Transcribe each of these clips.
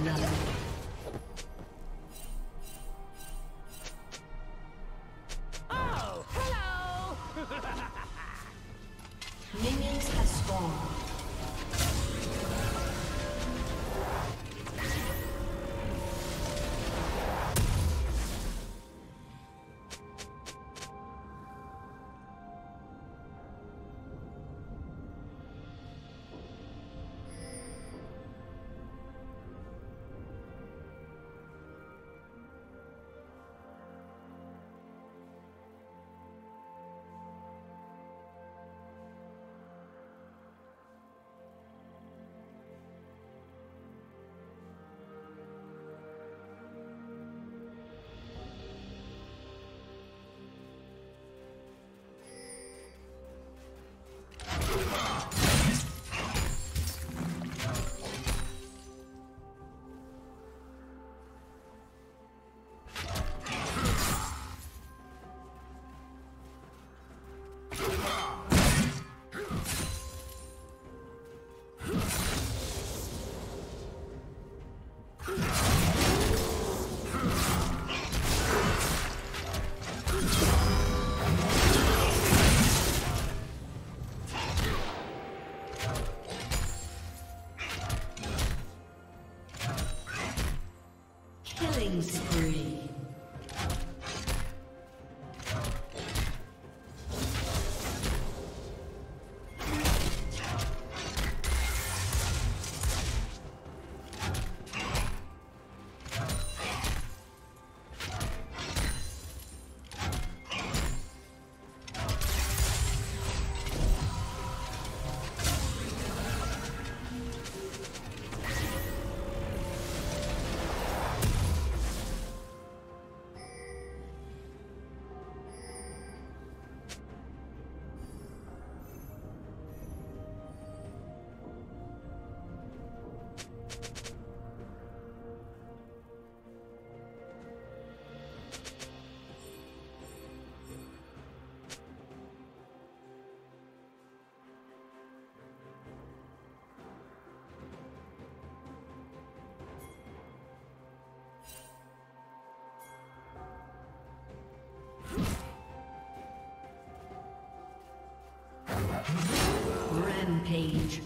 Rampage.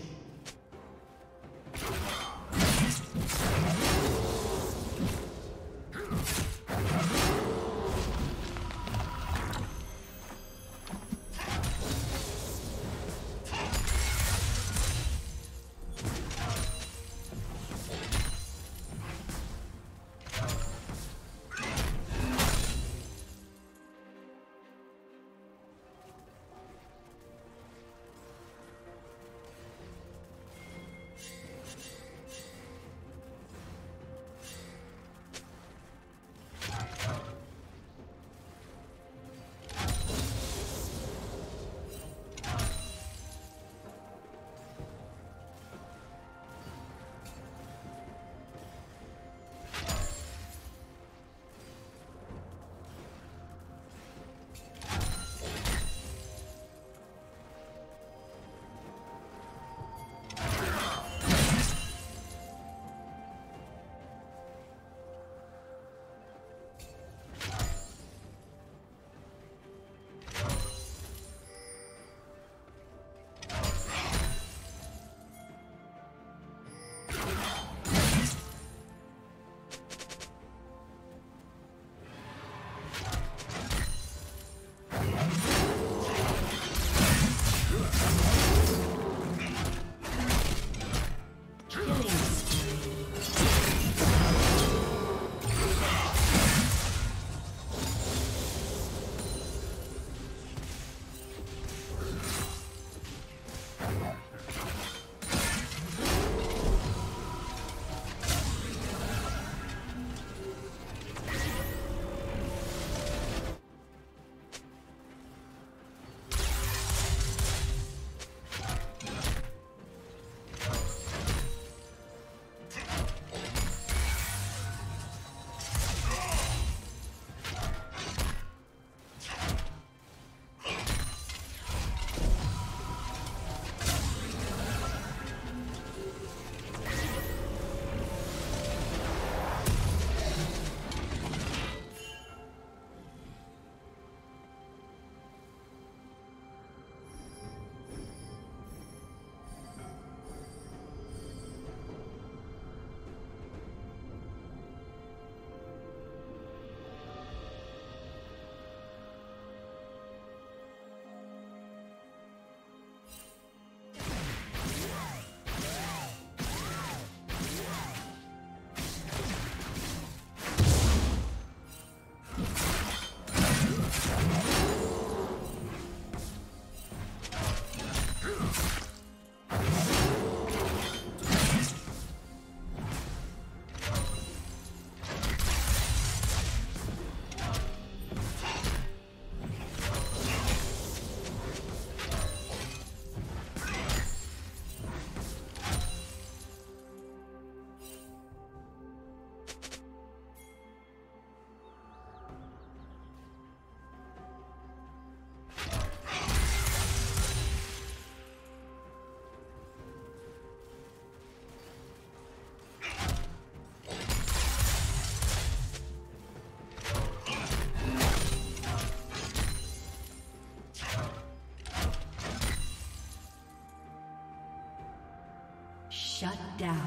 down.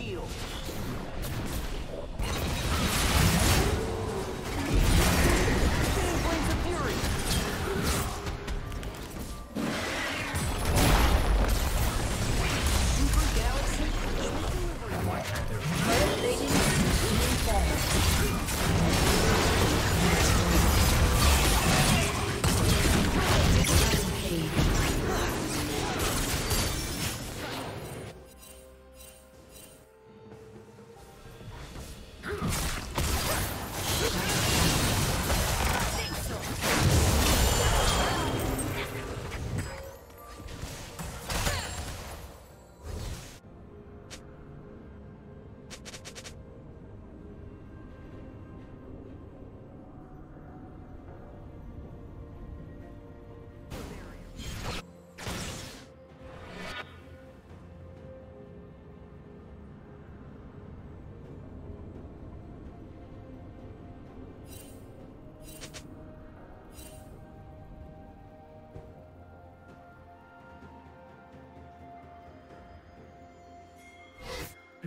shield.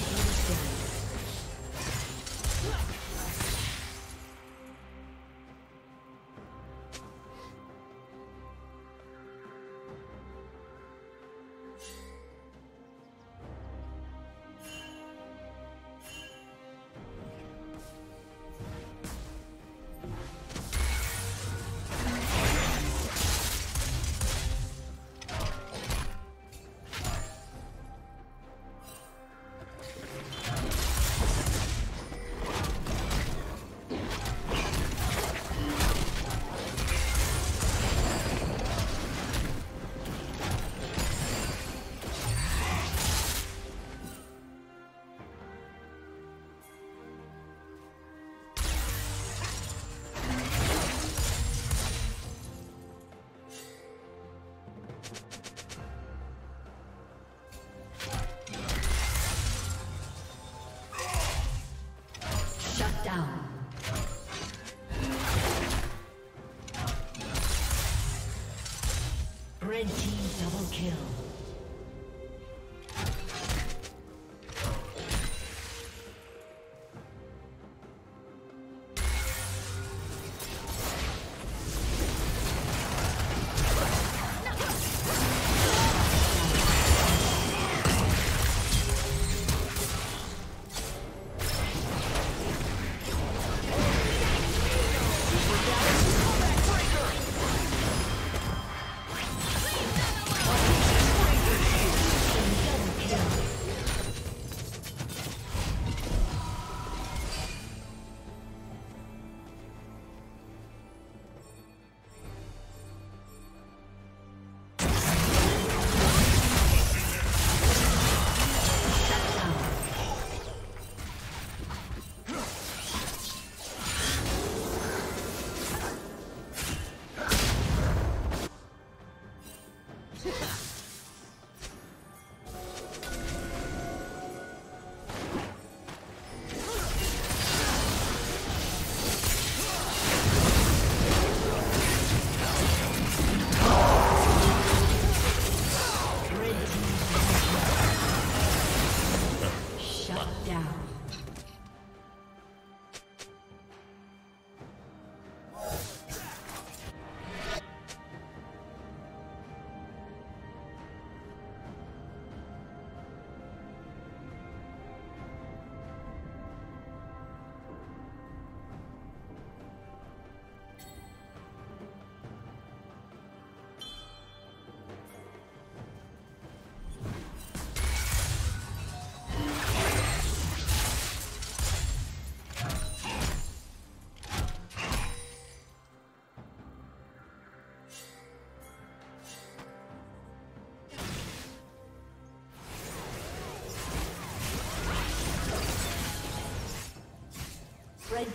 been destroyed. Red team double kill. The red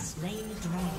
Slain the dragon.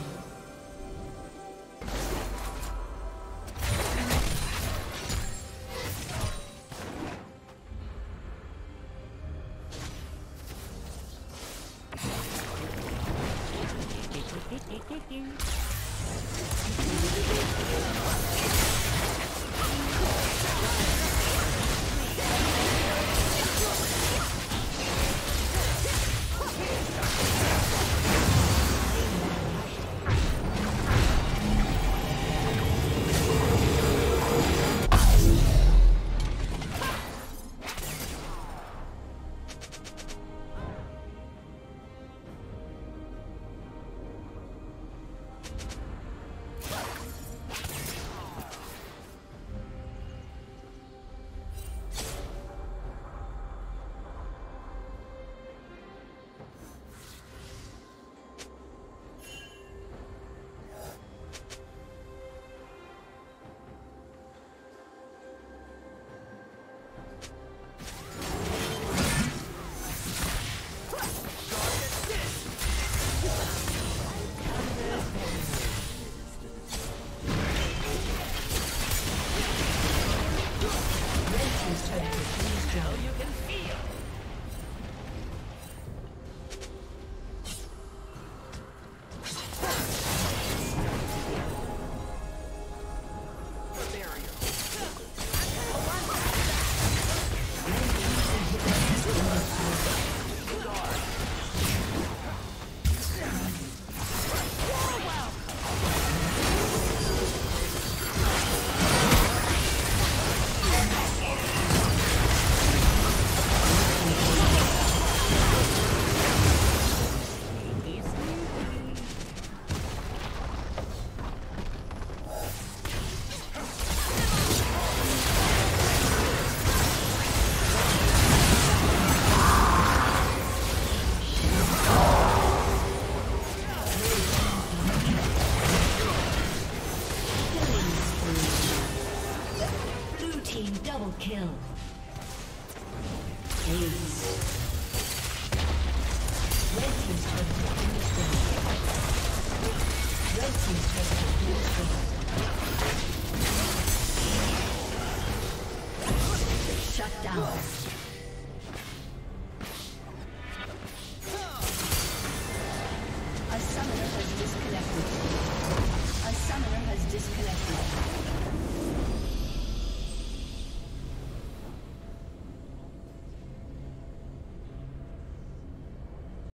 Shut down.